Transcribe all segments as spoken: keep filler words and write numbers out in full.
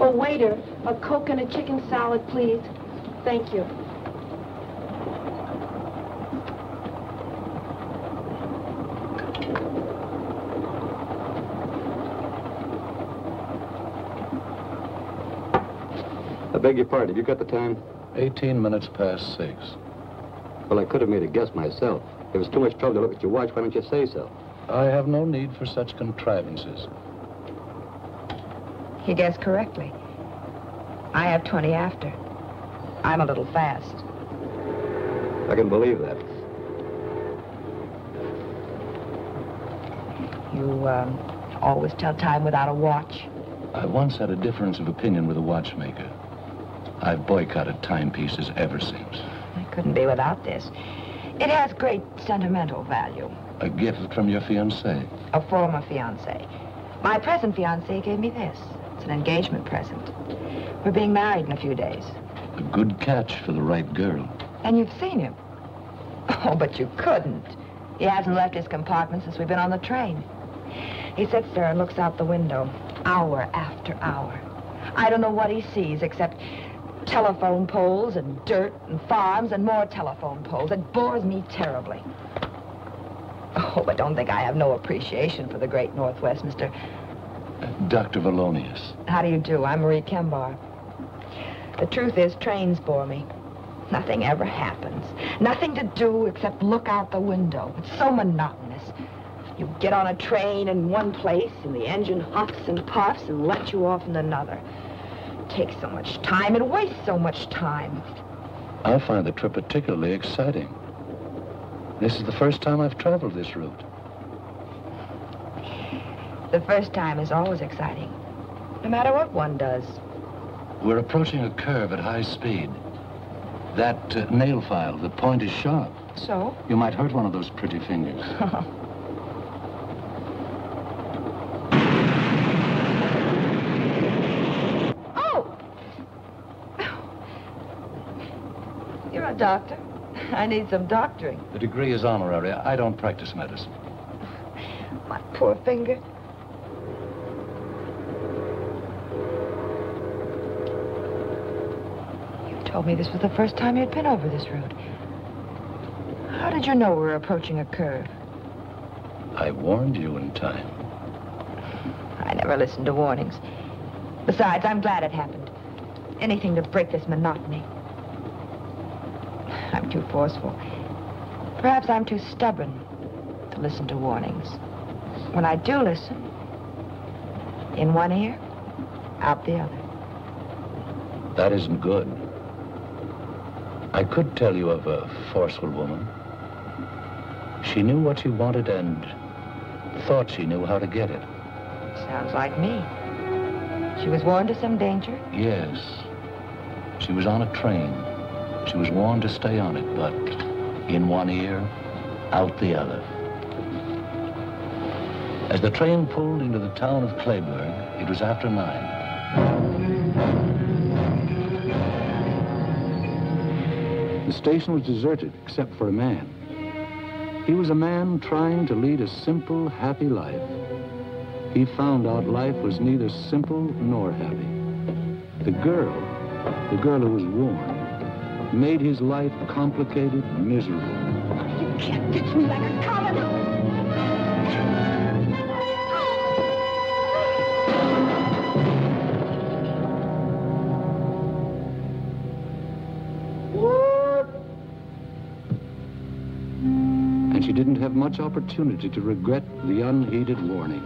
Oh, waiter, a Coke and a chicken salad, please. Thank you. I beg your pardon, have you got the time? Eighteen minutes past six. Well, I could have made a guess myself. If it was too much trouble to look at your watch, why don't you say so? I have no need for such contrivances. You guessed correctly. I have twenty after. I'm a little fast. I can believe that. You, um, always tell time without a watch? I once had a difference of opinion with a watchmaker. I've boycotted timepieces ever since. I couldn't be without this. It has great sentimental value. A gift from your fiancé? A former fiancé. My present fiancé gave me this. It's an engagement present. We're being married in a few days. A good catch for the right girl. And you've seen him? Oh, but you couldn't. He hasn't left his compartment since we've been on the train. He sits there and looks out the window, hour after hour. I don't know what he sees except telephone poles and dirt and farms and more telephone poles. It bores me terribly. Oh, but don't think I have no appreciation for the great Northwest, Mister Uh, Doctor Valonyus. How do you do? I'm Marie Kembar. The truth is, trains bore me. Nothing ever happens. Nothing to do except look out the window. It's so monotonous. You get on a train in one place, and the engine huffs and puffs and lets you off in another. It takes so much time. It wastes so much time. I find the trip particularly exciting. This is the first time I've traveled this route. The first time is always exciting, no matter what one does. We're approaching a curve at high speed. That uh, nail file, the point is sharp. So? You might hurt one of those pretty fingers. Oh! You're a doctor. I need some doctoring. The degree is honorary. I don't practice medicine. My poor finger. You told me this was the first time you'd been over this route. How did you know we were approaching a curve? I warned you in time. I never listened to warnings. Besides, I'm glad it happened. Anything to break this monotony. I'm too forceful. Perhaps I'm too stubborn to listen to warnings. When I do listen, in one ear, out the other. That isn't good. I could tell you of a forceful woman. She knew what she wanted and thought she knew how to get it. Sounds like me. She was warned of some danger? Yes. She was on a train. She was warned to stay on it, but in one ear, out the other. As the train pulled into the town of Clayburg, it was after nine. The station was deserted, except for a man. He was a man trying to lead a simple, happy life. He found out life was neither simple nor happy. The girl, the girl who was warned, made his life complicated, miserable. You can't ditch me like a common. And she didn't have much opportunity to regret the unheeded warning.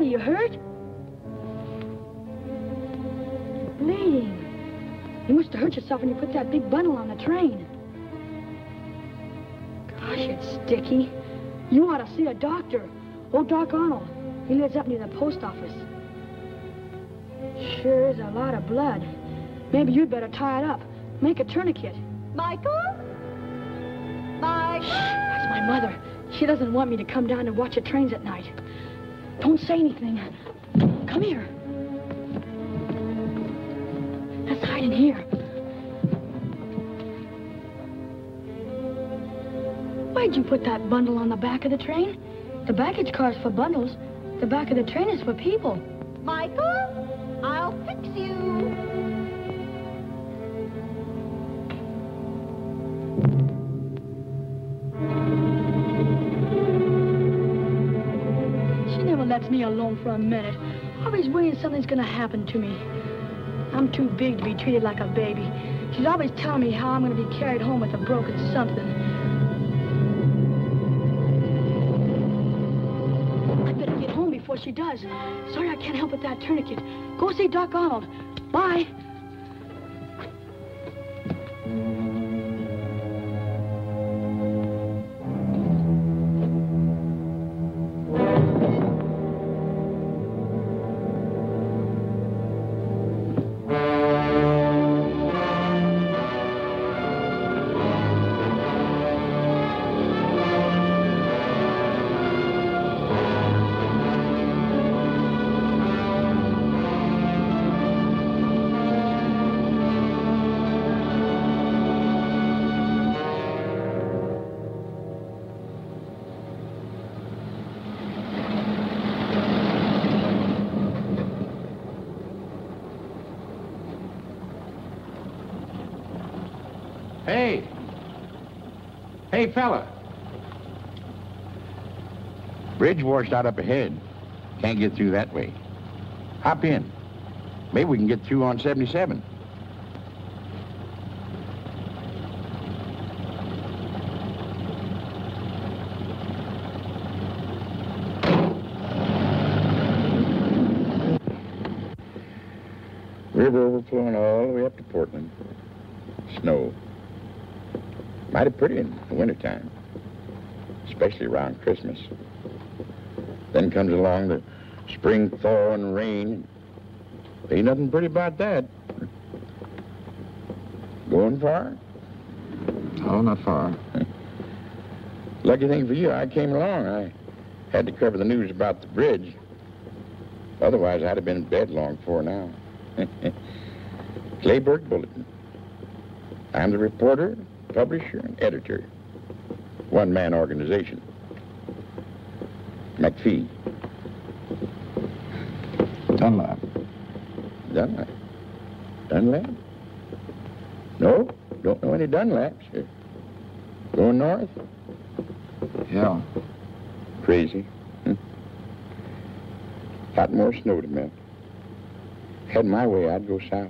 You hurt? Bleeding. You must have hurt yourself when you put that big bundle on the train. Gosh, it's sticky. You ought to see a doctor. Old Doc Arnold. He lives up near the post office. Sure is a lot of blood. Maybe you'd better tie it up. Make a tourniquet. Michael? Michael? Shh, that's my mother. She doesn't want me to come down and watch the trains at night. Don't say anything. Come here. Let's hide in here. Why'd you put that bundle on the back of the train? The baggage car's for bundles. The back of the train is for people. Michael, I'll fix you. She never lets me alone for a minute. Always worrying something's gonna happen to me. I'm too big to be treated like a baby. She's always telling me how I'm gonna be carried home with a broken something. She does. Sorry I can't help with that tourniquet. Go see Doc Arnold. Bye. Hey, fella. Bridge washed out up ahead. Can't get through that way. Hop in. Maybe we can get through on seventy-seven. River overflowing all the way up to Portland. Snow. Mighty pretty in the wintertime, especially around Christmas. Then comes along the spring thaw and rain. Ain't nothing pretty about that. Going far? Oh, not far. Lucky thing for you, I came along. I had to cover the news about the bridge. Otherwise, I'd have been in bed long before now. Clayburg Bulletin. I'm the reporter, publisher and editor. One-man organization. McPhee. Dunlap. Dunlap? Dunlap? No, don't know any Dunlaps. Going north? Yeah. Crazy. Hmm? Got more snow to melt. Had my way, I'd go south.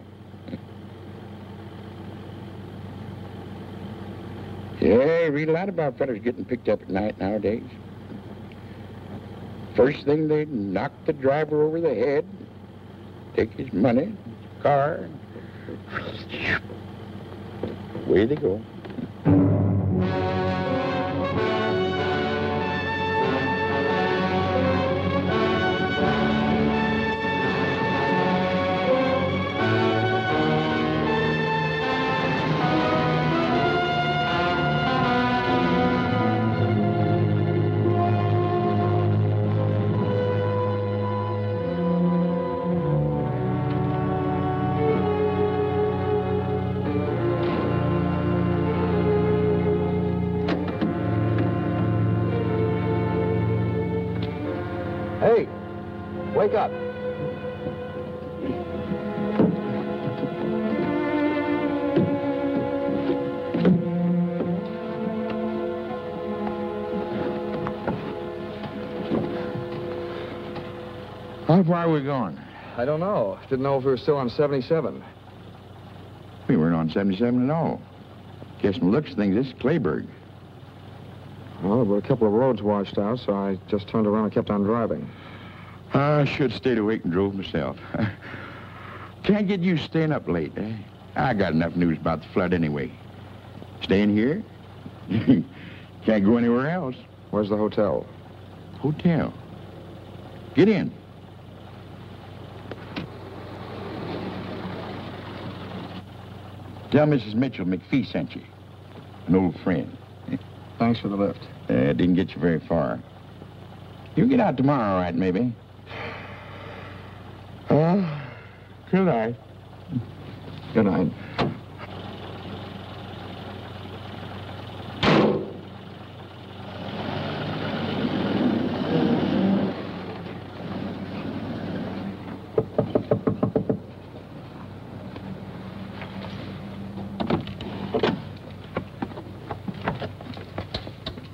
Yeah, I read a lot about fellas getting picked up at night nowadays. First thing, they knock the driver over the head, take his money, his car, and away they go. Where are we going? I don't know. Didn't know if we were still on seventy-seven. We weren't on seventy-seven at all. Guess from the looks of things, this is Clayburg. Well, there were a couple of roads washed out, so I just turned around and kept on driving. I should have stayed awake and drove myself. Can't get used to staying up late, eh? I got enough news about the flood anyway. Staying here? Can't go anywhere else. Where's the hotel? Hotel. Get in. Tell Missus Mitchell McPhee sent you. An old friend. Thanks for the lift. Uh, didn't get you very far. You'll get out tomorrow, all right, maybe? Uh, good night. Good night.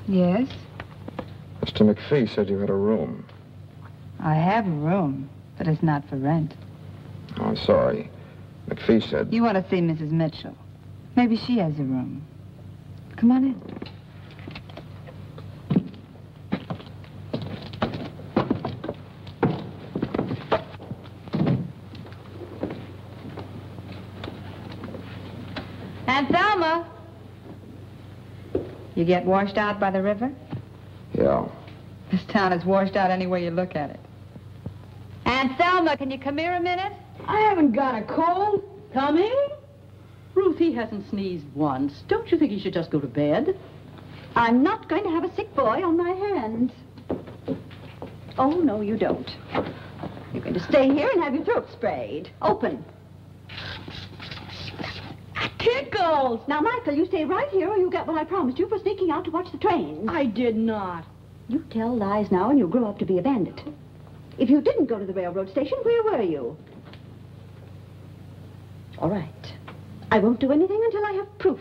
Yes? Mister McPhee said you had a room. I have a room, but it's not for rent. Oh, I'm sorry. McPhee said... You want to see Missus Mitchell. Maybe she has a room. Come on in. Aunt Thelma! You get washed out by the river? Yeah. This town is washed out any way you look at it. Aunt Thelma, can you come here a minute? I haven't got a cold. Come in. Ruth, he hasn't sneezed once. Don't you think he should just go to bed? I'm not going to have a sick boy on my hands. Oh, no, you don't. You're going to stay here and have your throat sprayed. Open. Tickles! Now, Michael, you stay right here or you get what I promised you for sneaking out to watch the train. I did not. You tell lies now and you grow up to be a bandit. If you didn't go to the railroad station, where were you? All right. I won't do anything until I have proof.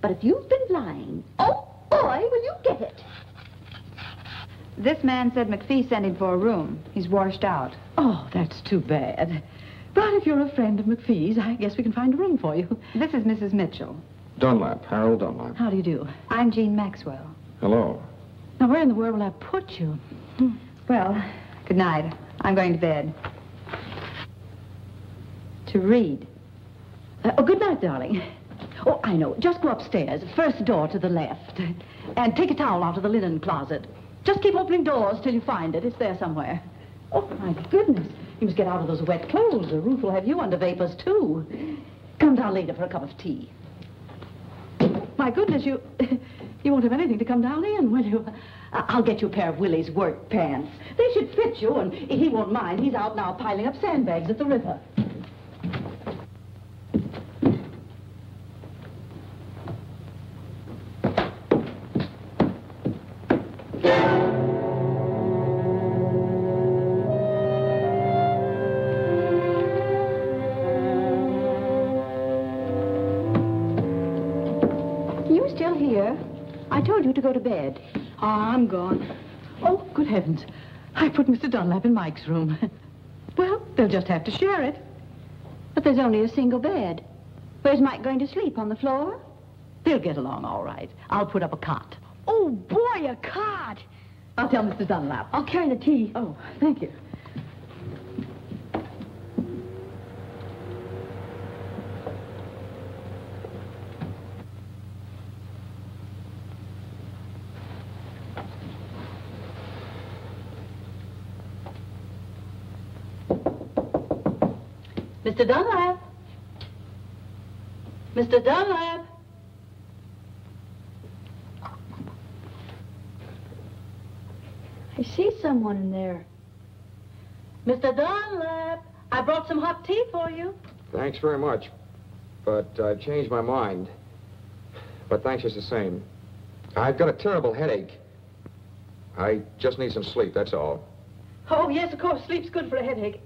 But if you've been lying, oh, boy, will you get it. This man said McPhee sent him for a room. He's washed out. Oh, that's too bad. But if you're a friend of McPhee's, I guess we can find a room for you. This is Missus Mitchell. Dunlap, Harold Dunlap. How do you do? I'm Jean Maxwell. Hello. Now, where in the world will I put you? Well, good night. I'm going to bed. To read. Uh, oh, good night, darling. Oh, I know. Just go upstairs. First door to the left. And take a towel out of the linen closet. Just keep opening doors till you find it. It's there somewhere. Oh, my goodness. You must get out of those wet clothes, or Ruth will have you under vapors, too. Come down later for a cup of tea. My goodness, you... You won't have anything to come down in, will you? I'll get you a pair of Willie's work pants. They should fit you, and he won't mind. He's out now piling up sandbags at the river. To go to bed. Oh, I'm gone. Oh, good heavens. I put Mister Dunlap in Mike's room. Well, they'll just have to share it. But there's only a single bed. Where's Mike going to sleep? On the floor? They'll get along all right. I'll put up a cot. Oh, boy, a cot. I'll tell Mister Dunlap. I'll carry the tea. Oh, thank you. Mister Dunlap. Mister Dunlap. I see someone in there. Mister Dunlap, I brought some hot tea for you. Thanks very much, but I've changed my mind. But thanks just the same. I've got a terrible headache. I just need some sleep, that's all. Oh, yes, of course, sleep's good for a headache.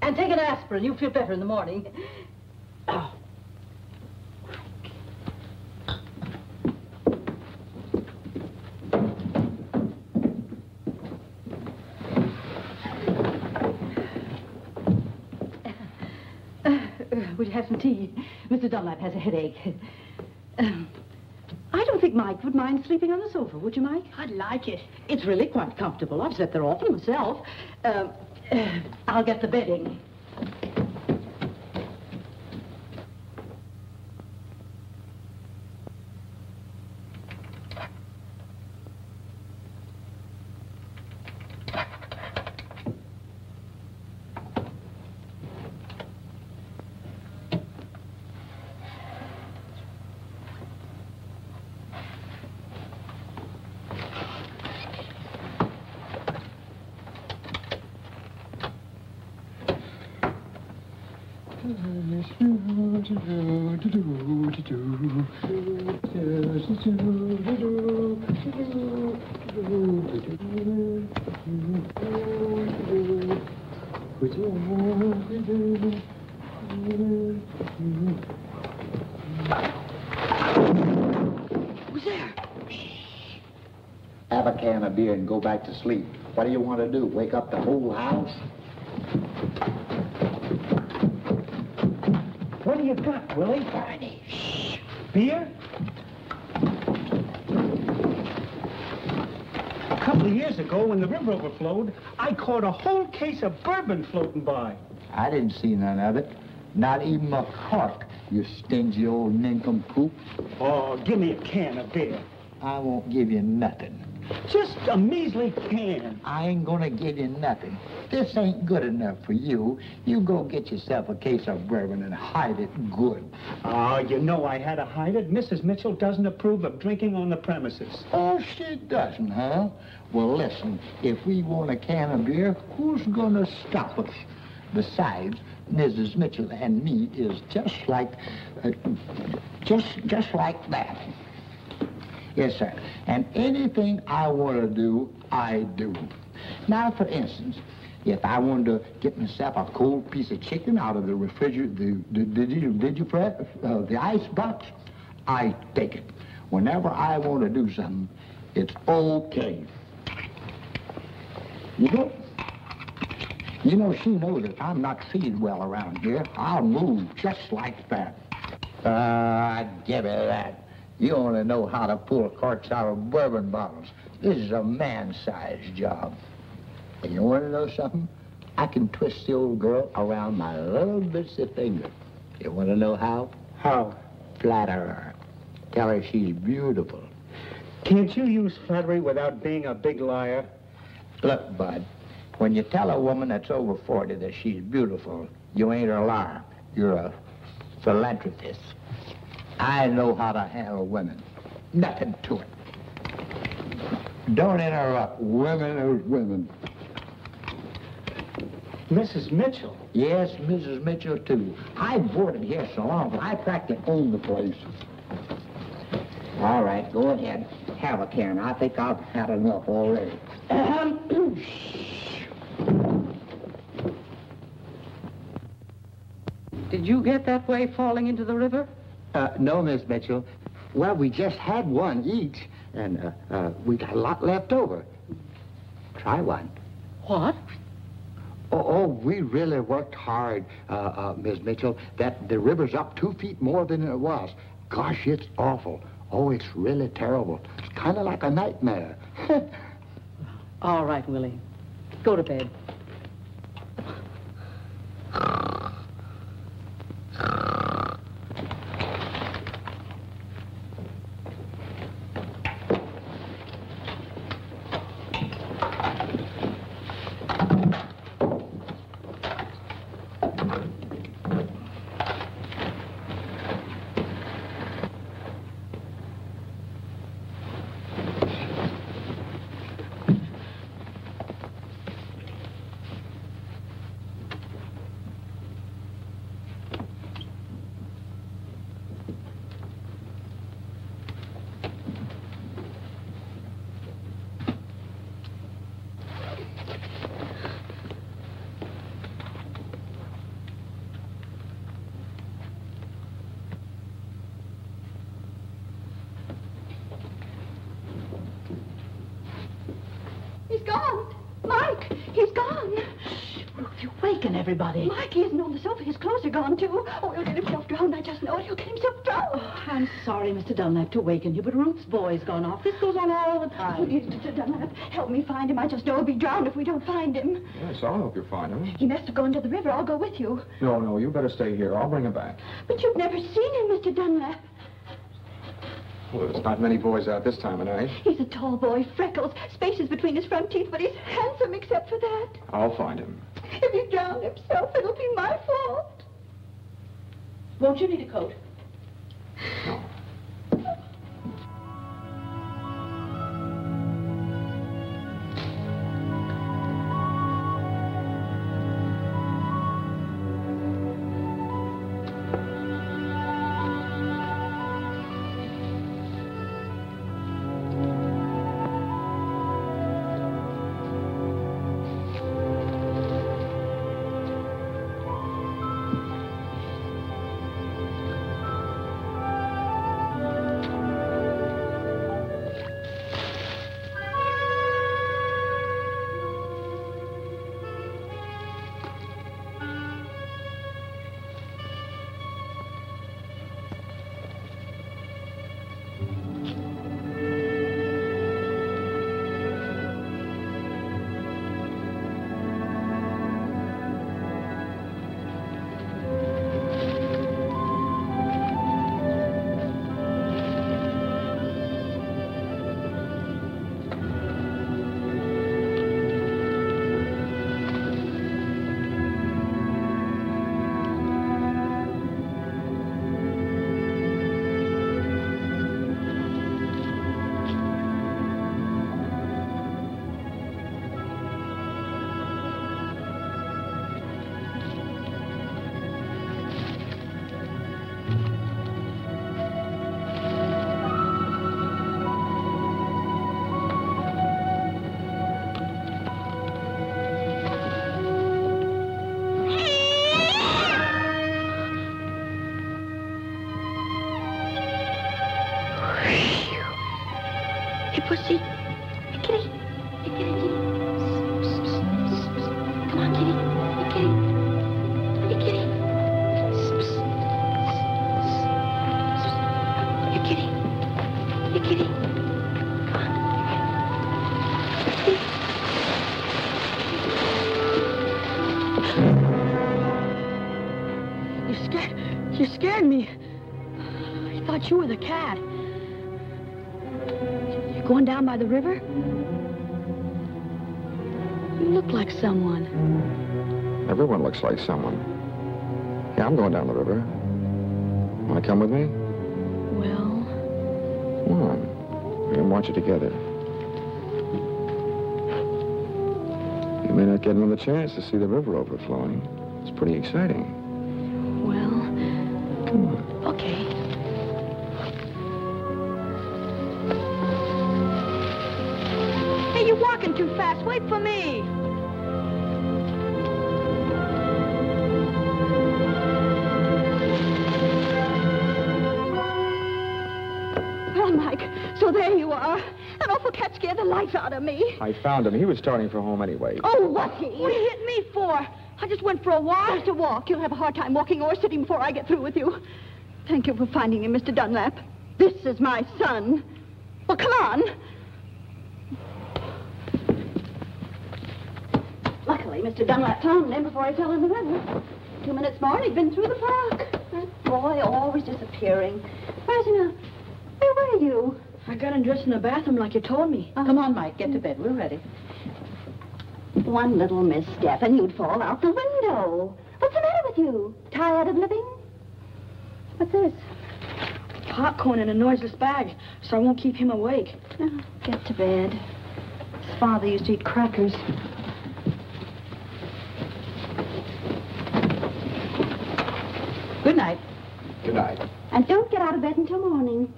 And take an aspirin, you'll feel better in the morning. Oh. Uh, uh, would you have some tea? Mister Dunlap has a headache. Um, I don't think Mike would mind sleeping on the sofa, would you, Mike? I'd like it. It's really quite comfortable. I've slept there often myself. Um... Uh, I'll get the bedding. Who's there? Shh. Have a can of beer and go back to sleep. What do you want to do? Wake up the whole house? What do you got, Willie? Barney. Shh. Beer? A couple of years ago, when the river overflowed, I caught a whole case of bourbon floating by. I didn't see none of it. Not even a cork, you stingy old nincompoop. Oh, give me a can of beer. I won't give you nothing. Just a measly can. I ain't gonna give you nothing. This ain't good enough for you. You go get yourself a case of bourbon and hide it good. Oh, you know I had to hide it. Missus Mitchell doesn't approve of drinking on the premises. Oh, she doesn't, huh? Well, listen, if we want a can of beer, who's gonna stop us? Besides, Missus Mitchell and me is just like, uh, just, just like that. Yes, sir. And anything I want to do, I do. Now, for instance, if I wanted to get myself a cold piece of chicken out of the refrigerator, the, the, the, the, did you prep, uh, the icebox, I take it. Whenever I want to do something, it's okay. You know, you know, she knows if I'm not treated well around here, I'll move just like that. Uh, I give her that. You only know how to pull corks out of bourbon bottles. This is a man-sized job. And you want to know something? I can twist the old girl around my little bits of finger. You want to know how? How? Flatter her. Tell her she's beautiful. Can't you use flattery without being a big liar? Look, bud, when you tell a woman that's over forty that she's beautiful, you ain't a liar. You're a philanthropist. I know how to handle women. Nothing to it. Don't interrupt. Women are women. Missus Mitchell? Yes, Missus Mitchell, too. I boarded here so long, but I practically owned the place. All right, go ahead. Have a can. I think I've had enough already. Um, Did you get that way falling into the river? Uh, no, Miss Mitchell. Well, we just had one each, and uh, uh, we got a lot left over. Try one. What? Oh, oh we really worked hard, uh, uh, Miss Mitchell, that the river's up two feet more than it was. Gosh, it's awful. Oh, it's really terrible. It's kind of like a nightmare. All right, Willie. Go to bed. Everybody. Mike isn't on the sofa. His clothes are gone, too. Oh, he'll get himself drowned. I just know it. He'll get himself drowned. Oh, I'm sorry, Mister Dunlap, to waken you, but Ruth's boy's gone off. This goes on all the time. Please, Mister Dunlap, help me find him. I just know he'll be drowned if we don't find him. Yes, I'll help you find him. He must have gone to the river. I'll go with you. No, no, you better stay here. I'll bring him back. But you've never seen him, Mister Dunlap. Well, there's not many boys out this time of night. He's a tall boy, freckles, spaces between his front teeth, but he's handsome except for that. I'll find him. If he drowned himself, it'll be my fault. Won't you need a coat? No. you pussy. Hey, kitty. Hey, kitty, kitty. Come on, kitty. Hey, kitty. Hey, kitty. Hey, kitty. Hey, kitty. Come on. You scared. You scared me. I thought you were the cat. Going down by the river? You look like someone. Everyone looks like someone. Yeah, I'm going down the river. Want to come with me? Well... Come on. We can watch it together. You may not get another chance to see the river overflowing. It's pretty exciting. Well... Come on. Okay. Too fast. Wait for me. Well, Mike, so there you are. That awful cat scared the life out of me. I found him. He was starting for home anyway. Oh, was he? What did he hit me for? I just went for a walk. Just a walk. You'll have a hard time walking or sitting before I get through with you. Thank you for finding him, Mister Dunlap. This is my son. Well, come on. Luckily, Mister Dunlap found him before I fell in the river. Two minutes more and he'd been through the park. That boy always disappearing. Where's he now? Where were you? I got undressed in the bathroom like you told me. Oh. Come on, Mike, get to bed. We're ready. One little misstep and you'd fall out the window. What's the matter with you? Tired of living? What's this? Popcorn in a noiseless bag, so I won't keep him awake. Oh, get to bed. His father used to eat crackers. Good night. Good night. And don't get out of bed until morning.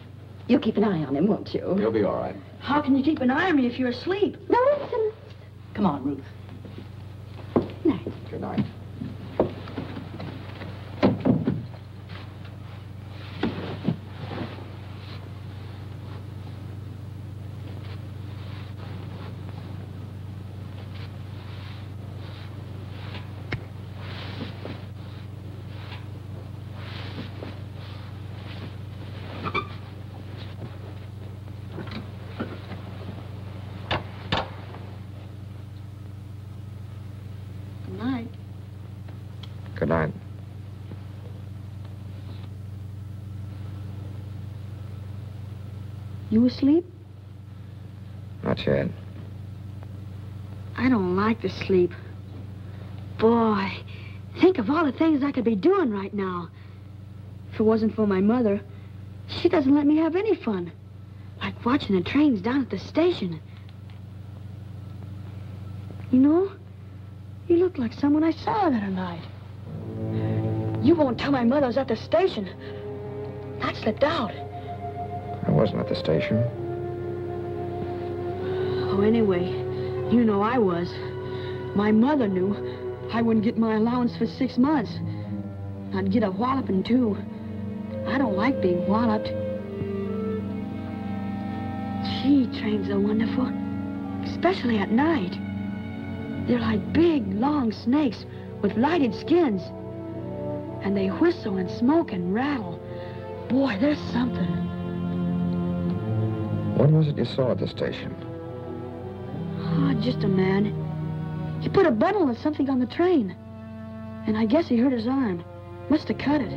You'll keep an eye on him, won't you? He'll be all right. How can you keep an eye on me if you're asleep? No, listen. Come on, Ruth. Good night. Good night. You asleep? Not yet. I don't like to sleep. Boy, think of all the things I could be doing right now. If it wasn't for my mother, she doesn't let me have any fun. Like watching the trains down at the station. You know, you look like someone I saw the other night. You won't tell my mother I was at the station. I slipped out. I wasn't at the station. Oh, anyway, you know I was. My mother knew I wouldn't get my allowance for six months. I'd get a walloping, too. I don't like being walloped. Gee, trains are wonderful, especially at night. They're like big, long snakes with lighted skins. And they whistle and smoke and rattle. Boy, there's something. What was it you saw at the station? Oh, just a man. He put a bundle of something on the train. And I guess he hurt his arm. Must have cut it.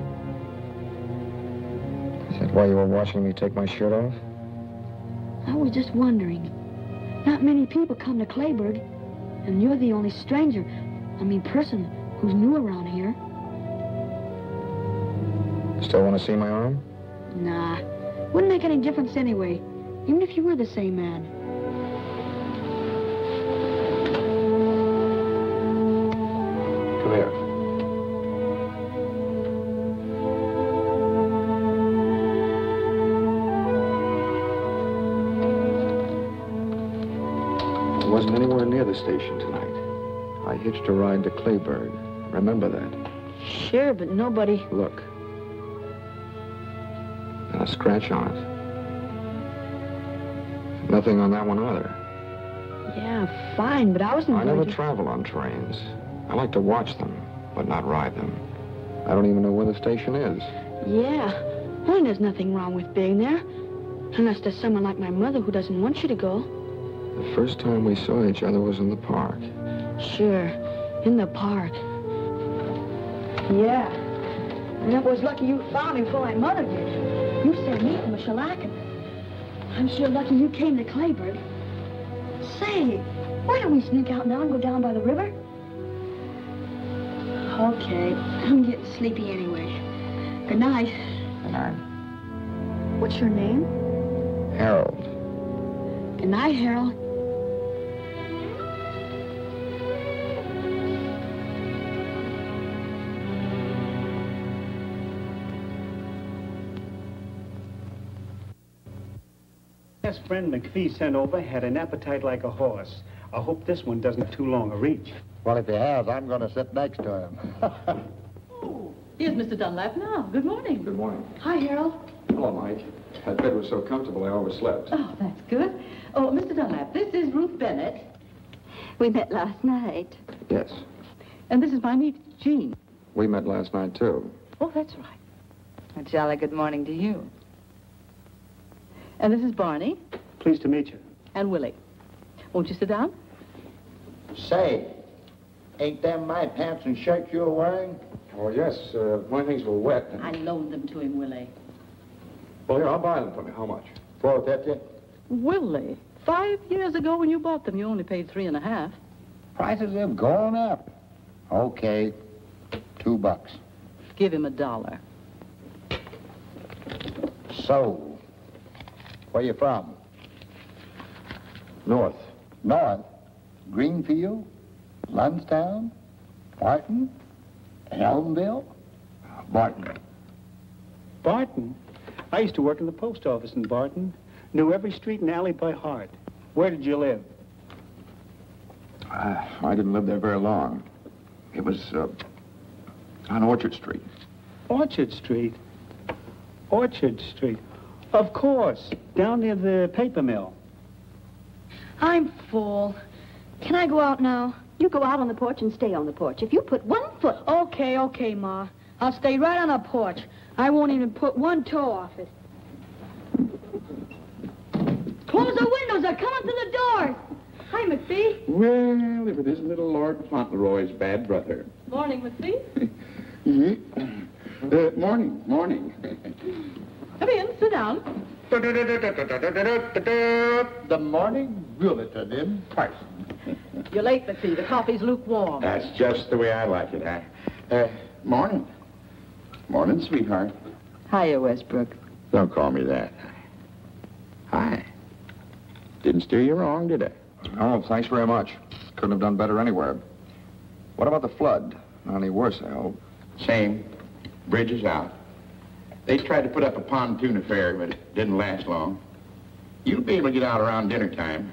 Is that why you were watching me take my shirt off? I was just wondering. Not many people come to Clayburg. And you're the only stranger, I mean person, who's new around here. Still want to see my arm? Nah. Wouldn't make any difference anyway. Even if you were the same man. Come here. I wasn't anywhere near the station tonight. I hitched a ride to Clayburg. Remember that? Sure, but nobody... Look. And a scratch on it. Nothing on that one either. Yeah, fine, but I wasn't... I never travel on trains. I like to watch them, but not ride them. I don't even know where the station is. Yeah. Well, and there's nothing wrong with being there. Unless there's someone like my mother who doesn't want you to go. The first time we saw each other was in the park. Sure, in the park. Yeah. And it was lucky you found me before my mother did. You said meet him or shellac him. I'm sure lucky you came to Clayburg. Say, why don't we sneak out now and go down by the river? Okay, I'm getting sleepy anyway. Good night. Good night. What's your name? Harold. Good night, Harold. My best friend McPhee sent over had an appetite like a horse. I hope this one doesn't have too long a reach. Well, if he has, I'm going to sit next to him. Oh, here's Mister Dunlap now. Good morning. Good morning. Hi, Harold. Hello, Mike. That bed was so comfortable I overslept. Oh, that's good. Oh, Mister Dunlap, this is Ruth Bennett. We met last night. Yes. And this is my niece, Jean. We met last night, too. Oh, that's right. A jolly good morning to you. And this is Barney. Pleased to meet you. And Willie. Won't you sit down? Say, ain't them my pants and shirt you're wearing? Oh, yes. Uh, my things were wet. And... I loaned them to him, Willie. Well, here, I'll buy them for you. How much? Four fifty. Willie, five years ago when you bought them, you only paid three and a half. Prices have gone up. Okay, two bucks. Give him a dollar. So. Where you from? North. North? Greenfield? Lundstown? Barton? Elmville? Barton. Barton? I used to work in the post office in Barton. Knew every street and alley by heart. Where did you live? Uh, I didn't live there very long. It was uh, on Orchard Street. Orchard Street? Orchard Street. Of course, down near the paper mill. I'm full. Can I go out now? You go out on the porch and stay on the porch. If you put one foot... Okay, okay, Ma. I'll stay right on the porch. I won't even put one toe off it. Close the windows. They're coming through the door. Hi, McPhee. Well, if it isn't little Lord Fauntleroy's bad brother. Morning, McPhee. uh, morning, morning. Come in, sit down. The morning bulletin in Parsons. You're late, McPhee. The coffee's lukewarm. That's just the way I like it, huh? Uh, morning. Morning, sweetheart. Hiya, Westbrook. Don't call me that. Hi. Didn't steer you wrong, did I? Oh, thanks very much. Couldn't have done better anywhere. What about the flood? Not any worse, I hope. Same. Bridge is out. They tried to put up a pontoon affair, but it didn't last long. You'll be able to get out around dinner time.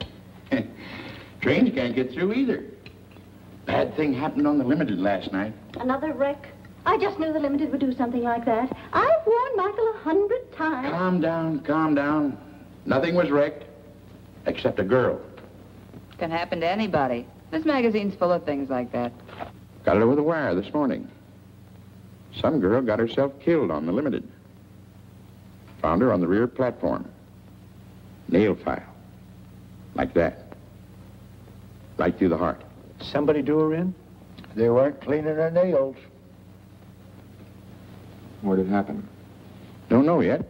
Trains can't get through either. Bad thing happened on the Limited last night. Another wreck? I just knew the Limited would do something like that. I've warned Michael a hundred times. Calm down, calm down. Nothing was wrecked, except a girl. Can happen to anybody. This magazine's full of things like that. Got it over the wire this morning. Some girl got herself killed on the Limited. Found her on the rear platform. Nail file. Like that. Right through the heart. Somebody do her in? They weren't cleaning her nails. Where did it happen? Don't know yet.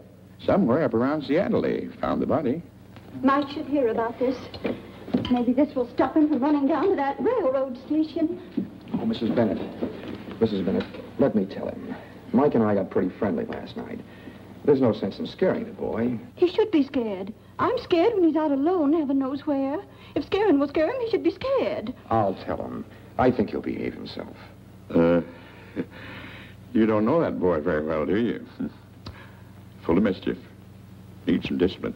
Somewhere up around Seattle they found the body. Mike should hear about this. Maybe this will stop him from running down to that railroad station. Oh, Missus Bennett. Missus Bennett, let me tell him. Mike and I got pretty friendly last night. There's no sense in scaring the boy. He should be scared. I'm scared when he's out alone, heaven knows where. If scaring will scare him, he should be scared. I'll tell him. I think he'll behave himself. Uh, you don't know that boy very well, do you? Full of mischief. Needs some discipline.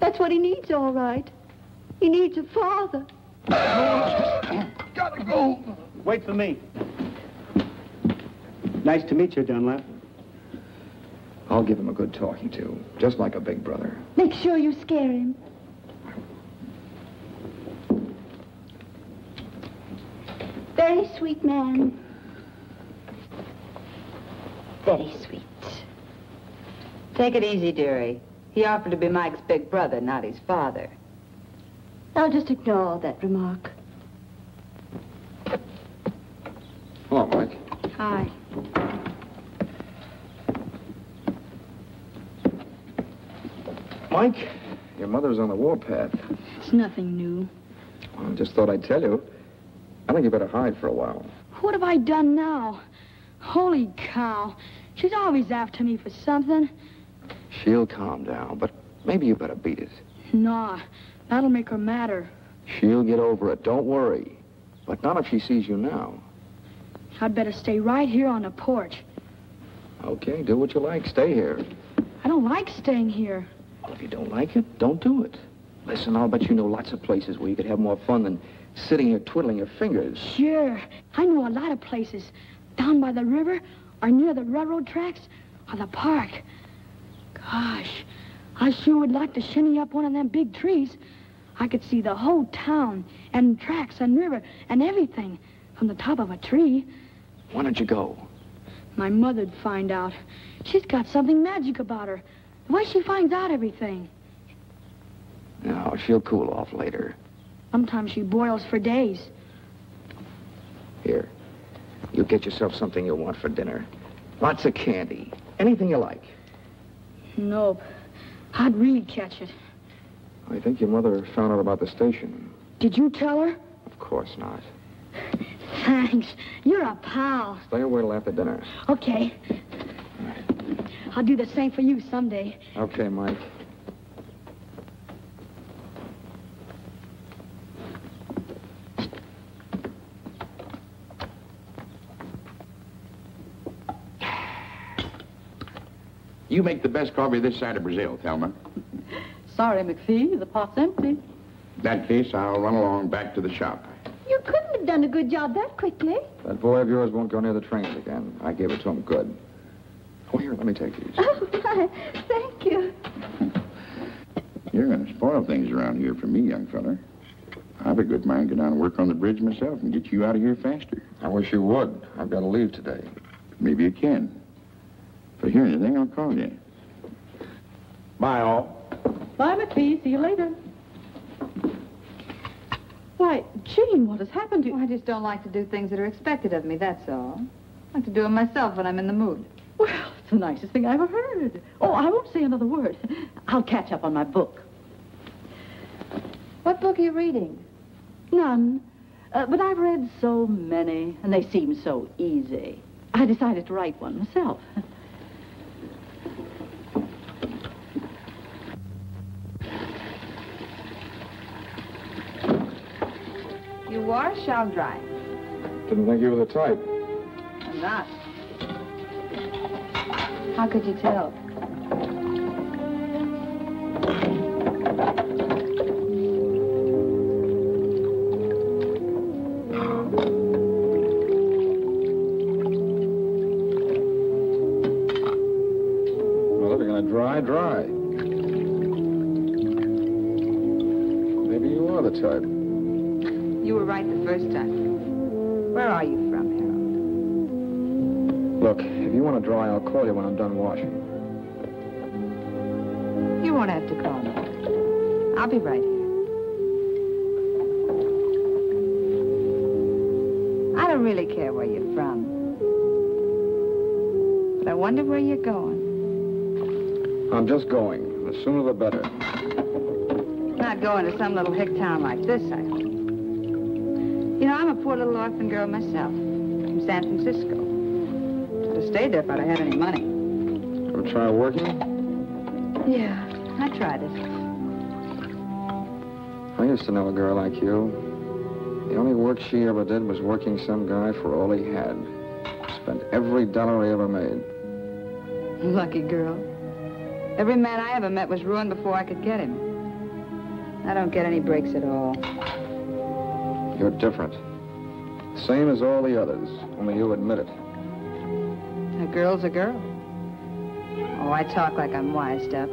That's what he needs, all right. He needs a father. Gotta go. Wait for me. Nice to meet you, Dunlap. I'll give him a good talking to, just like a big brother. Make sure you scare him. very sweet man. Very sweet. Take it easy, dearie. He offered to be Mike's big brother, not his father. I'll just ignore that remark. Hello, Mike. Hi. Mike, your mother's on the warpath. It's nothing new. Well, I just thought I'd tell you. I think you better hide for a while. What have I done now? Holy cow. She's always after me for something. She'll calm down, but maybe you better beat it. Nah, that'll make her madder. She'll get over it, don't worry. But not if she sees you now. I'd better stay right here on the porch. Okay, do what you like. Stay here. I don't like staying here. Well, if you don't like it, don't do it. Listen, I'll bet you know lots of places where you could have more fun than sitting here twiddling your fingers. Sure. I know a lot of places. Down by the river, or near the railroad tracks, or the park. Gosh, I sure would like to shinny up one of them big trees. I could see the whole town, and tracks, and river, and everything from the top of a tree. Why don't you go? My mother'd find out. She's got something magic about her. The way she finds out everything. No, she'll cool off later. Sometimes she boils for days. Here, you get yourself something you'll want for dinner. Lots of candy. Anything you like. Nope. I'd really catch it. I think your mother found out about the station. Did you tell her? Of course not. Thanks. You're a pal. Stay away till after dinner. Okay. All right. I'll do the same for you someday. Okay, Mike. You make the best coffee this side of Brazil, Thelma. Sorry, McPhee, the pot's empty. In that case, I'll run along back to the shop. You couldn't have done a good job that quickly. That boy of yours won't go near the trains again. I gave it to him good. Oh, here, let me take these. Oh, my. Thank you. You're going to spoil things around here for me, young fella. I've a good mind to go down and work on the bridge myself and get you out of here faster. I wish you would. I've got to leave today. Maybe you can. If I hear anything, I'll call you. Bye, all. Bye, McPhee. See you later. Why, Jean, what has happened to you? Well, I just don't like to do things that are expected of me, that's all. I like to do them myself when I'm in the mood. Well, it's the nicest thing I ever heard. Oh, I won't say another word. I'll catch up on my book. What book are you reading? None. Uh, but I've read so many, and they seem so easy. I decided to write one myself. You wash, I'll dry. Didn't think you were the type. I'm not. How could you tell? Well, they're gonna dry, dry. Maybe you are the type. You were right the first time. Where are you from, Harold? Look, if you want to dry, I'll call you when I'm done washing. You won't have to call me. I'll be right here. I don't really care where you're from. But I wonder where you're going. I'm just going. The sooner the better. You're not going to some little hick town like this, I hope. You know, I'm a poor little orphan girl myself, from San Francisco. I'd have stayed there if I'd have had any money. Ever try working? Yeah, I tried it. I used to know a girl like you. The only work she ever did was working some guy for all he had. Spent every dollar he ever made. Lucky girl. Every man I ever met was ruined before I could get him. I don't get any breaks at all. You're different. Same as all the others, only you admit it. A girl's a girl. Oh, I talk like I'm wised up.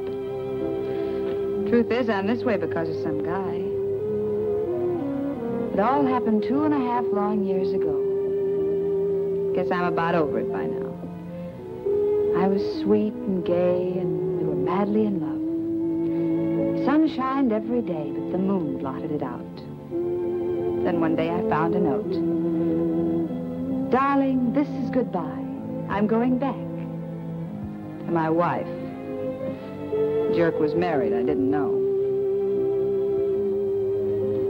Truth is, I'm this way because of some guy. It all happened two and a half long years ago. guess I'm about over it by now. I was sweet and gay, and we were madly in love. Sun shined every day, but the moon blotted it out. Then one day I found a note. Darling, this is goodbye. I'm going back. To my wife. The jerk was married, I didn't know.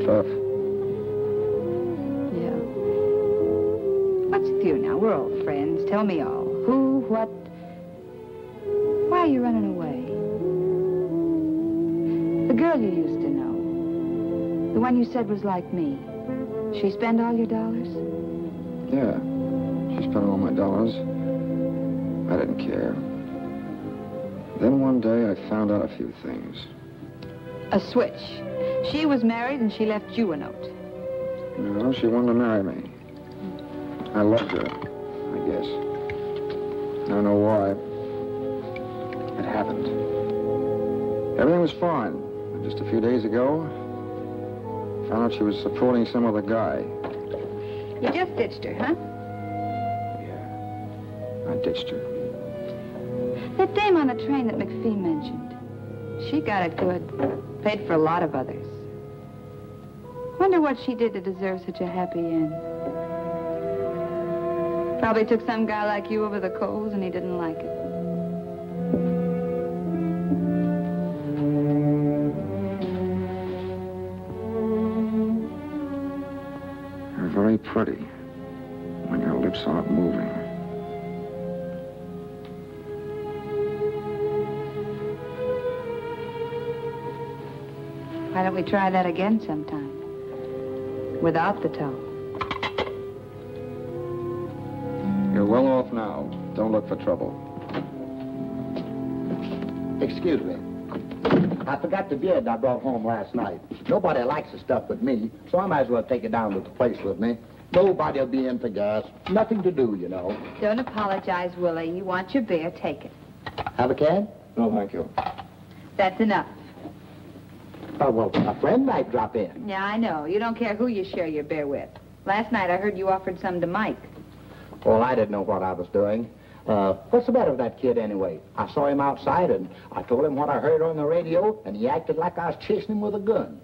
Tough. Yeah. What's with you now? We're old friends. Tell me all. Who, what? Why are you running away? The girl you used to know. The one you said was like me. She spent all your dollars? Yeah. She spent all my dollars. I didn't care. Then one day, I found out a few things. A switch. She was married, and she left you a note. No, she wanted to marry me. I loved her, I guess. I don't know why. It happened. Everything was fine. Just a few days ago, I found out she was supporting some other guy. You just ditched her, huh? I ditched her. That dame on the train that McPhee mentioned, she got it good. Paid for a lot of others. Wonder what she did to deserve such a happy end. Probably took some guy like you over the coals and he didn't like it. You're very pretty when your lips aren't moving. Why don't we try that again sometime? Without the toe. You're well off now. Don't look for trouble. Excuse me. I forgot the beard I brought home last night. Nobody likes the stuff but me, so I might as well take it down to the place with me. Nobody'll be in for gas. Nothing to do, you know. Don't apologize, Willie. You want your beer, take it. Have a can? No, thank you. That's enough. Oh, well, a friend might drop in. Yeah, I know. You don't care who you share your beer with. Last night I heard you offered some to Mike. Well, I didn't know what I was doing. Uh, what's the matter with that kid, anyway? I saw him outside, and I told him what I heard on the radio, and he acted like I was chasing him with a gun.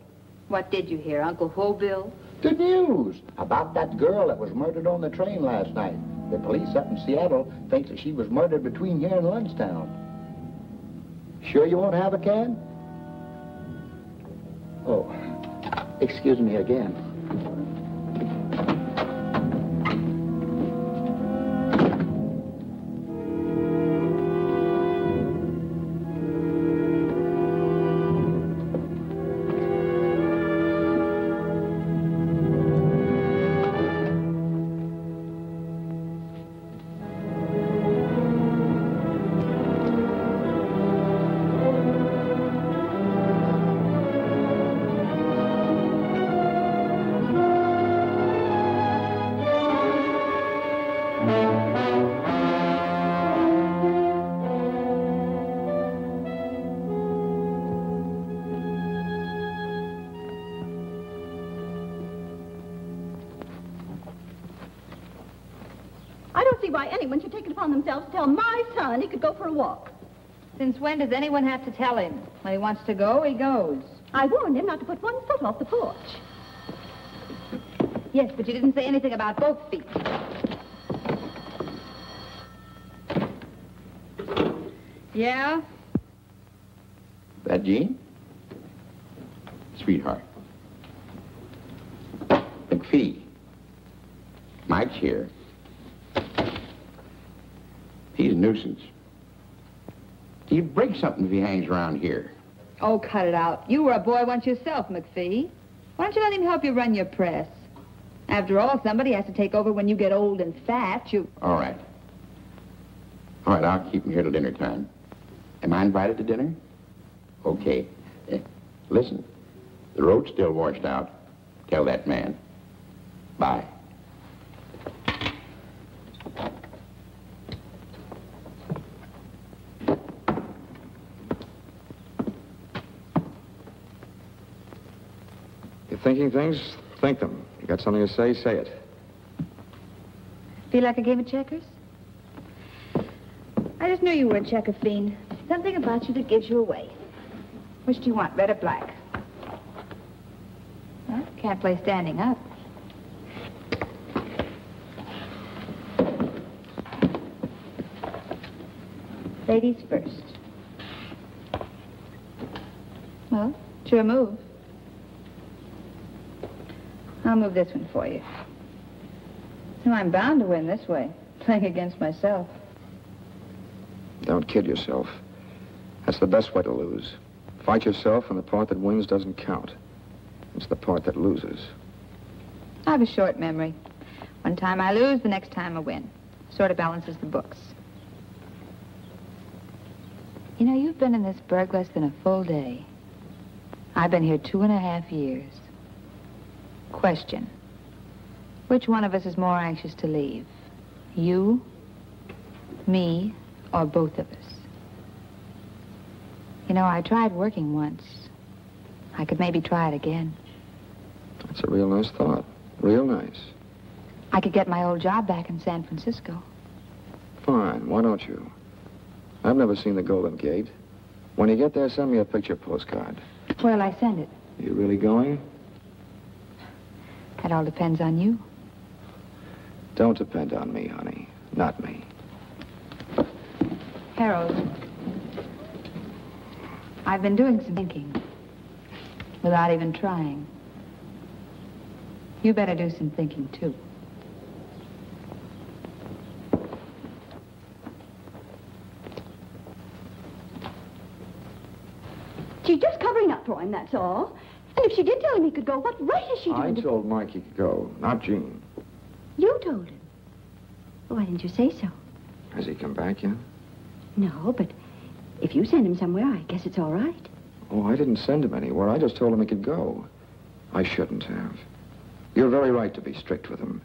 What did you hear, Uncle Hobill? The news about that girl that was murdered on the train last night. The police up in Seattle thinks that she was murdered between here and Lundstown. Sure you won't have a can? Oh, excuse me again. Themselves to tell my son he could go for a walk. Since when does anyone have to tell him? When he wants to go, he goes. I warned him not to put one foot off the porch. Yes, but you didn't say anything about both feet. Yeah? That Jean? Sweetheart. McPhee. Mike's here. He's a nuisance. He'd break something if he hangs around here. Oh, cut it out. You were a boy once yourself, McPhee. Why don't you let him help you run your press? After all, somebody has to take over when you get old and fat. You... All right. All right, I'll keep him here till dinner time. Am I invited to dinner? Okay. Eh, listen, the road's still washed out. Tell that man. Bye. Thinking things, think them. You got something to say, say it. Feel like a game of checkers? I just knew you were a checker fiend. Something about you that gives you away. Which do you want, red or black? Well, can't play standing up. Ladies first. Well, it's your move. I'll move this one for you. No, I'm bound to win this way, playing against myself. Don't kid yourself. That's the best way to lose. Fight yourself, and the part that wins doesn't count. It's the part that loses. I have a short memory. One time I lose, the next time I win. Sort of balances the books. You know, you've been in this burg less than a full day. I've been here two and a half years. Question. Which one of us is more anxious to leave? You, me, or both of us? You know, I tried working once. I could maybe try it again. That's a real nice thought. Real nice. I could get my old job back in San Francisco. Fine. Why don't you? I've never seen the Golden Gate. When you get there, send me a picture postcard. Where'll I send it? You really going? That all depends on you. Don't depend on me, honey. Not me. Harold, I've been doing some thinking without even trying. You better do some thinking, too. She's just covering up for him, that's all. And if she did tell him he could go, what right is she doing? I to... told Mike he could go, not Jean. You told him? Why didn't you say so? Has he come back yet? No, but if you send him somewhere, I guess it's all right. Oh, I didn't send him anywhere. I just told him he could go. I shouldn't have. You're very right to be strict with him.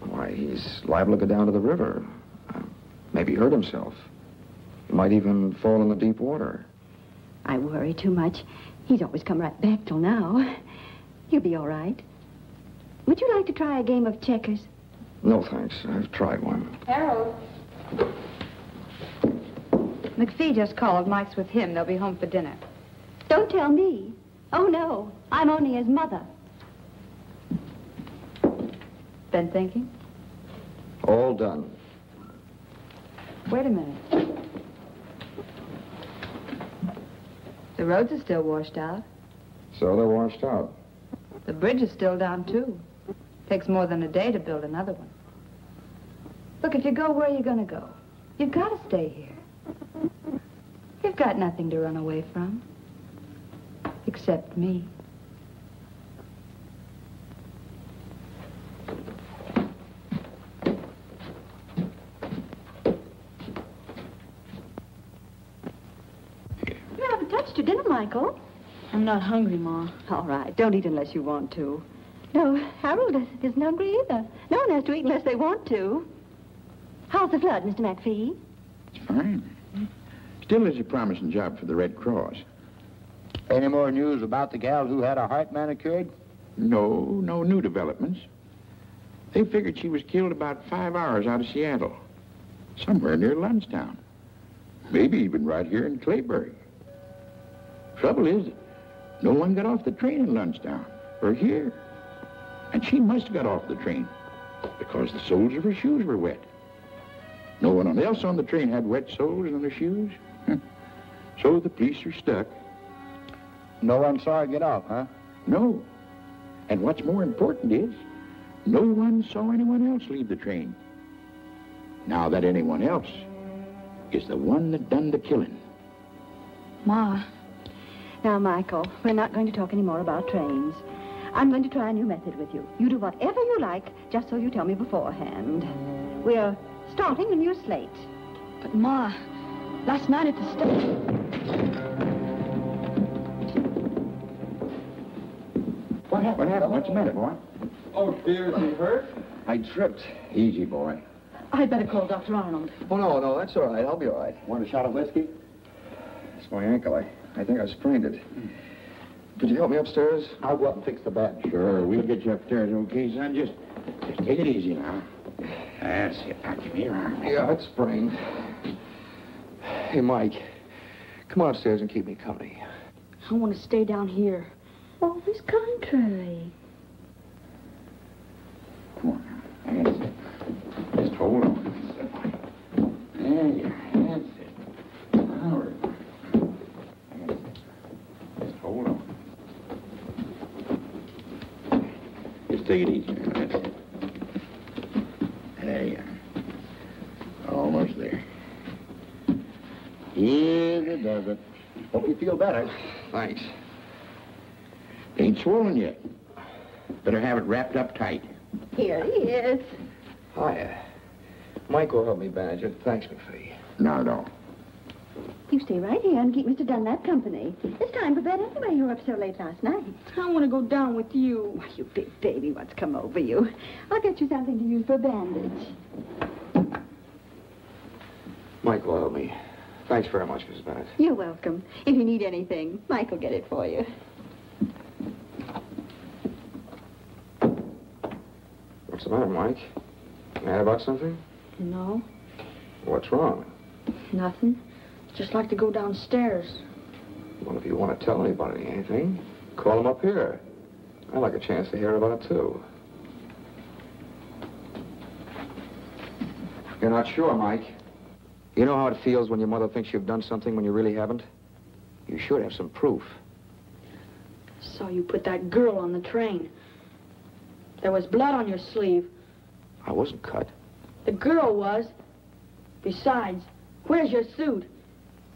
Why, he's liable to go down to the river. Uh, maybe hurt himself. He might even fall in the deep water. I worry too much. He's always come right back till now. He'll be all right. Would you like to try a game of checkers? No, thanks. I've tried one. Harold. McPhee just called. Mike's with him. They'll be home for dinner. Don't tell me. Oh, no. I'm only his mother. Been thinking? All done. Wait a minute. The roads are still washed out. So they're washed out. The bridge is still down, too. Takes more than a day to build another one. Look, if you go, where are you going to go? You've got to stay here. You've got nothing to run away from. Except me. Michael? I'm not hungry, Ma. All right, don't eat unless you want to. No, Harold isn't hungry either. No one has to eat unless they want to. How's the flood, Mister McPhee? It's fine. Still is a promising job for the Red Cross. Any more news about the gal who had her heart manicured? No, no new developments. They figured she was killed about five hours out of Seattle. Somewhere near Lundstown. Maybe even right here in Clayburg. Trouble is, no one got off the train in Lunchtown, or here. And she must have got off the train, because the soles of her shoes were wet. No one else on the train had wet soles on their shoes. So the police are stuck. No one saw her get off, huh? No. And what's more important is, no one saw anyone else leave the train. Now that anyone else is the one that done the killing. Ma. Now, Michael, we're not going to talk any more about trains. I'm going to try a new method with you. You do whatever you like, just so you tell me beforehand. We're starting a new slate. But, Ma, last night at the station... What happened? What happened? What's the matter, boy? Oh, dear, is he hurt? I tripped. Easy, boy. I'd better call Doctor Arnold. Oh, no, no, that's all right. I'll be all right. Want a shot of whiskey? It's my ankle. I... I think I sprained it. Could you help me upstairs? I'll go up and fix the bat. Sure, we'll get you upstairs, okay, son? Just, just take it easy now. That's your acme arm. Yeah, it's sprained. Hey, Mike, come upstairs and keep me company. I want to stay down here. Always contrary. Come on, that's it. Just hold on. There you are. That's it. All right. That's it. Just hold on. Just take it easy. That's it. There you are. Almost there. Yes, it does it. Hope you feel better. Thanks. Ain't swollen yet. Better have it wrapped up tight. Here he is. Hiya. Mike will help me manage it. Thanks, McPhee. Not at all. You stay right here and keep Mister Dunlap company. It's time for bed anyway. You were up so late last night. I want to go down with you. Why, you big baby, what's come over you? I'll get you something to use for a bandage. Mike will help me. Thanks very much, Missus Bennett. You're welcome. If you need anything, Mike will get it for you. What's the matter, Mike? Mad about something? No. What's wrong? Nothing. Just like to go downstairs. Well, if you want to tell anybody anything, call them up here. I'd like a chance to hear about it, too. You're not sure, Mike. You know how it feels when your mother thinks you've done something when you really haven't? You should have some proof. I saw you put that girl on the train. There was blood on your sleeve. I wasn't cut. The girl was. Besides, where's your suit?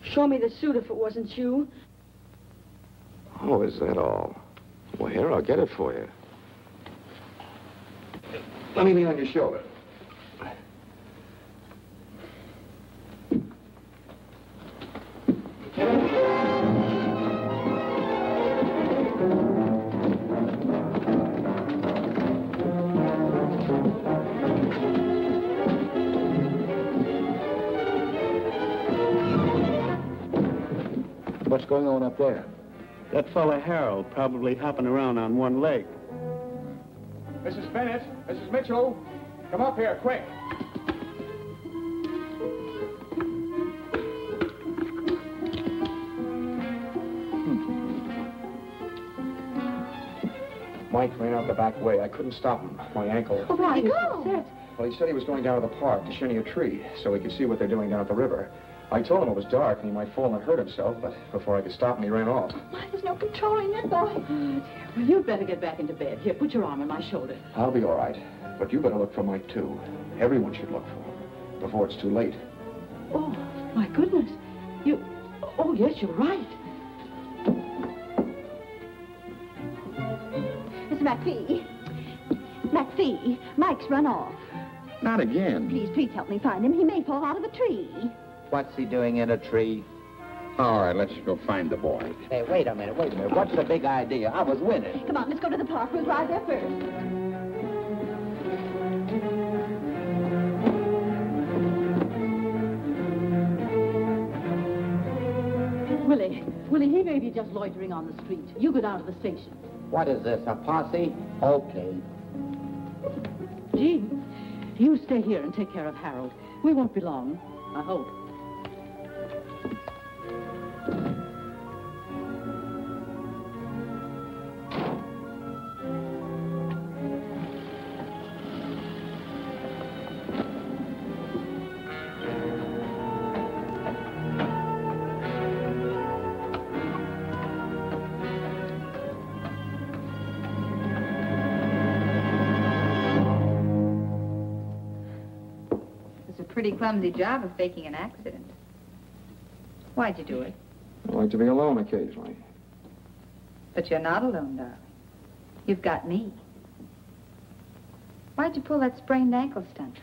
Show me the suit if it wasn't you. Oh, is that all? Well, here, I'll get it for you. Let me lean on your shoulder. What's going on up there? That fella Harold probably hopping around on one leg. Missus Bennett, Missus Mitchell, come up here, quick. Hmm. Mike ran out the back way. I couldn't stop him. My ankle. Oh, why? Go. Well, he said he was going down to the park to shinny a tree so he could see what they're doing down at the river. I told him it was dark and he might fall and hurt himself, but before I could stop him, he ran off. Why, there's no controlling that boy. Well, you'd better get back into bed. Here, put your arm on my shoulder. I'll be all right, but you better look for Mike, too. Everyone should look for him before it's too late. Oh, my goodness. You... Oh, yes, you're right. Mister McPhee. McPhee, Mike's run off. Not again. Please, please help me find him. He may fall out of a tree. What's he doing in a tree? All right, let's go find the boy. Hey, wait a minute, wait a minute. What's the big idea? I was winning. Come on, let's go to the park. We'll drive there first. Willie, Willie, he may be just loitering on the street. You go down to the station. What is this, a posse? Okay. Gee, you stay here and take care of Harold. We won't be long, I hope. Pretty clumsy job of faking an accident. Why'd you do it? I like to be alone occasionally. But you're not alone, darling. You've got me. Why'd you pull that sprained ankle stunt?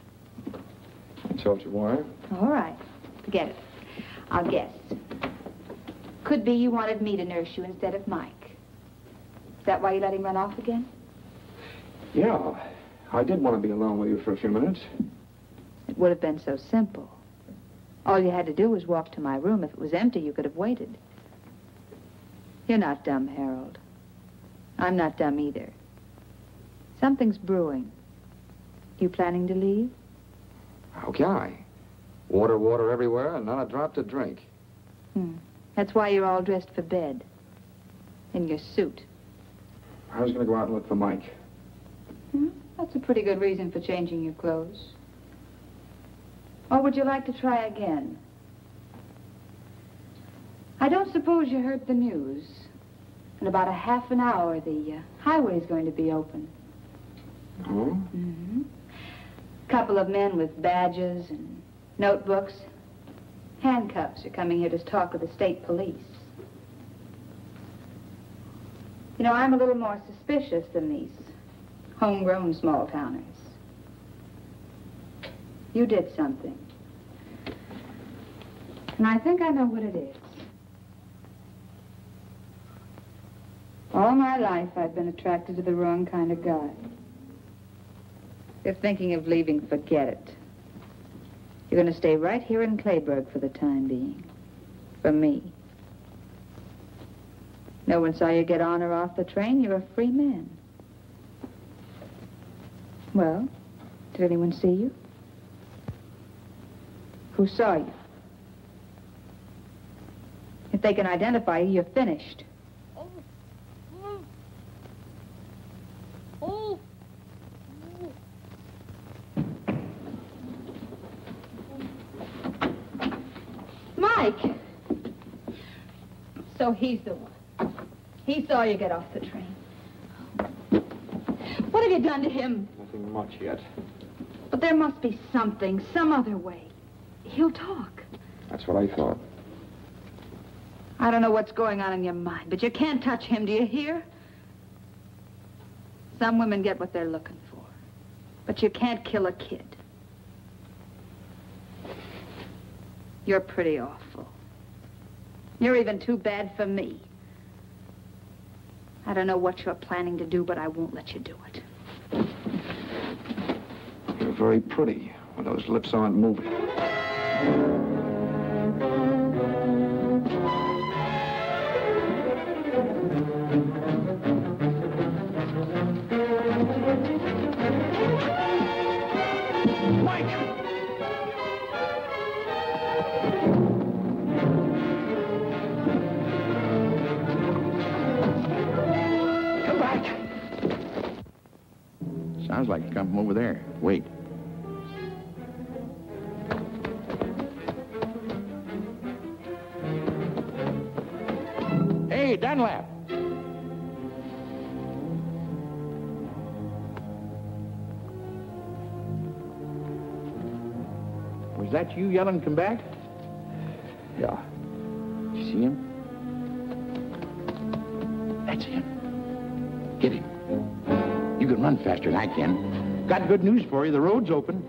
I told you why. All right. Forget it. I'll guess. Could be you wanted me to nurse you instead of Mike. Is that why you let him run off again? Yeah. I did want to be alone with you for a few minutes. It would have been so simple. All you had to do was walk to my room. If it was empty, you could have waited. You're not dumb, Harold. I'm not dumb either. Something's brewing. You planning to leave? How can I? Water, water everywhere, and not a drop to drink. Hmm. That's why you're all dressed for bed. In your suit. I was going to go out and look for Mike. Hmm? That's a pretty good reason for changing your clothes. Or would you like to try again? I don't suppose you heard the news. In about a half an hour, the uh, highway's going to be open. Oh? Mm-hmm. Couple of men with badges and notebooks. Handcuffs are coming here to talk with the state police. You know, I'm a little more suspicious than these homegrown small-towners. You did something. And I think I know what it is. All my life, I've been attracted to the wrong kind of guy. If you're thinking of leaving, forget it. You're going to stay right here in Clayburg for the time being. For me. No one saw you get on or off the train. You're a free man. Well, did anyone see you? Who saw you? If they can identify you, you're finished. Mike! So he's the one. He saw you get off the train. What have you done to him? Nothing much yet. But there must be something, some other way. He'll talk. That's what I thought. I don't know what's going on in your mind, but you can't touch him, do you hear? Some women get what they're looking for. But you can't kill a kid. You're pretty awful. You're even too bad for me. I don't know what you're planning to do, but I won't let you do it. You're very pretty when those lips aren't moving. Mike! Sounds like it's come from over there. Wait. Hey, Dunlap! Was that you yelling, "Come back"? Yeah. You see him? That's him. Get him. You can run faster than I can. Got good news for you. The road's open.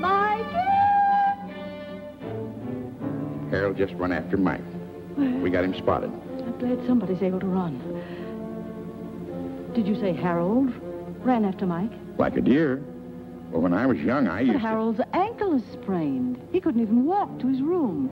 Mike! Harold, just run after Mike. Well, we got him spotted. I'm glad somebody's able to run. Did you say Harold ran after Mike? Like a deer. Well, when I was young, I but used Harold's to... ankle is sprained. He couldn't even walk to his room.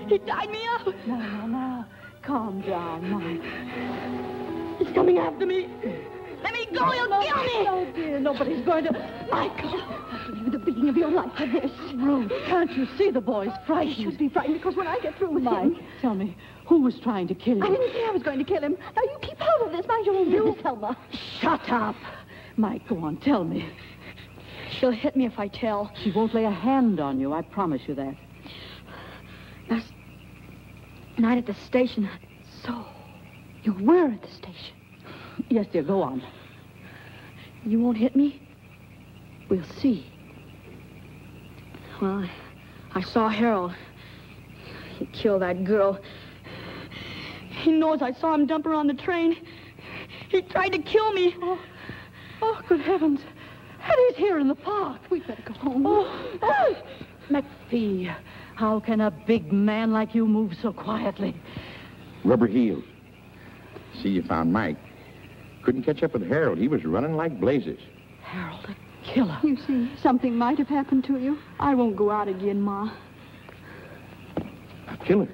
He tied me up. No, no, no. Calm down, Mike. He's coming after me. Let me go. He'll no, kill me. No, dear. Nobody's going to... Michael. I'll give you the beating of your life for this. Ruth, can't you see the boy's frightened? He should be frightened because when I get through with Mike, him... tell me, who was trying to kill him? I didn't say I was going to kill him. Now, you keep hold of this. Mind your own business, Helma. Shut up. Mike, go on. Tell me. She'll hit me if I tell. She won't lay a hand on you. I promise you that. Last night at the station. So, you were at the station. Yes, dear, go on. You won't hit me? We'll see. Well, I, I saw Harold. He killed that girl. He knows I saw him dump her on the train. He tried to kill me. Oh, oh good heavens. And he's here in the park. We'd better go home. Oh, oh. McPhee, how can a big man like you move so quietly? Rubber heels. See, you found Mike. Couldn't catch up with Harold. He was running like blazes. Harold, a killer. You see, something might have happened to you. I won't go out again, Ma. A killer?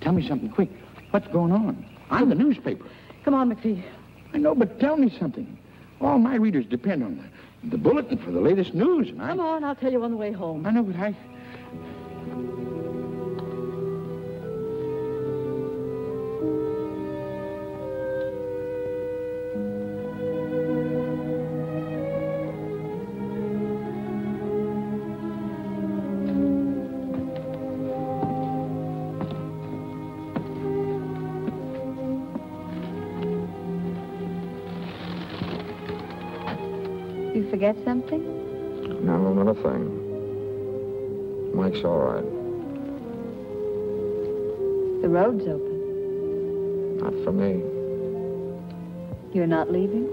Tell me something quick. What's going on? I'm the newspaper. Come on, McPhee. I know, but tell me something. All my readers depend on the, the bulletin for the latest news, and I... Come on, I'll tell you on the way home. I know, but I... Forget something? No, not a thing. Mike's all right. The road's open. Not for me. You're not leaving?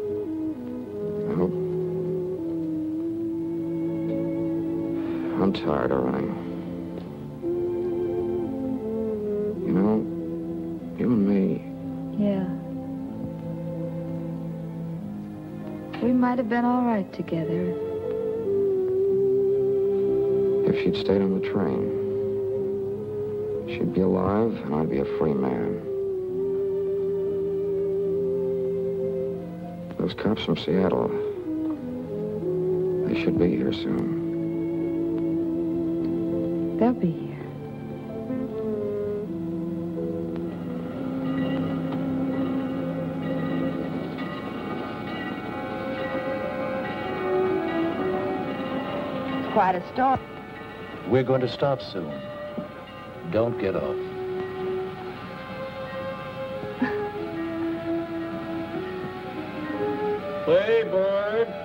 No. I'm tired of running. You know, you and me. Yeah. We might have been all right together. If she'd stayed on the train, she'd be alive and I'd be a free man. Those cops from Seattle, they should be here soon. They'll be here. Quite a stop. We're going to stop soon. Don't get off. Clayburg.